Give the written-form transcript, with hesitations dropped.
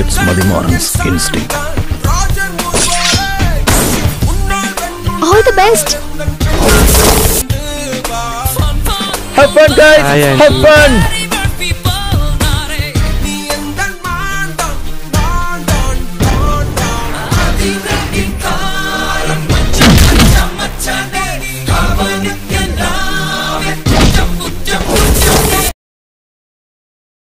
It's Madhimarang's Instinct. All the best. Have fun, guys. Have fun.